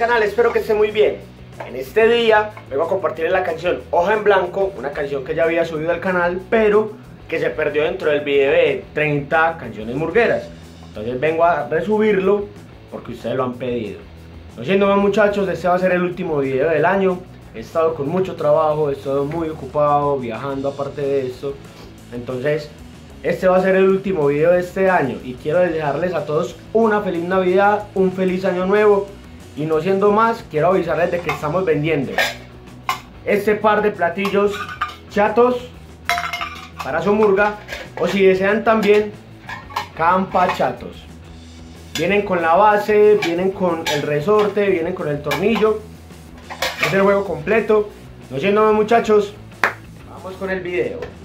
canal, espero que esté muy bien. En este día vengo a compartirles la canción Hoja en Blanco, una canción que ya había subido al canal, pero que se perdió dentro del video de 30 canciones murgueras. Entonces vengo a resubirlo porque ustedes lo han pedido. No siendo más, muchachos, este va a ser el último video del año. He estado con mucho trabajo, he estado muy ocupado, viajando aparte de esto. Entonces este va a ser el último video de este año y quiero desearles a todos una feliz Navidad, un feliz año nuevo. Y no siendo más, quiero avisarles de que estamos vendiendo este par de platillos chatos para su murga, o si desean también campa chatos. Vienen con la base, vienen con el resorte, vienen con el tornillo. Es el juego completo. No siendo más, muchachos, vamos con el video.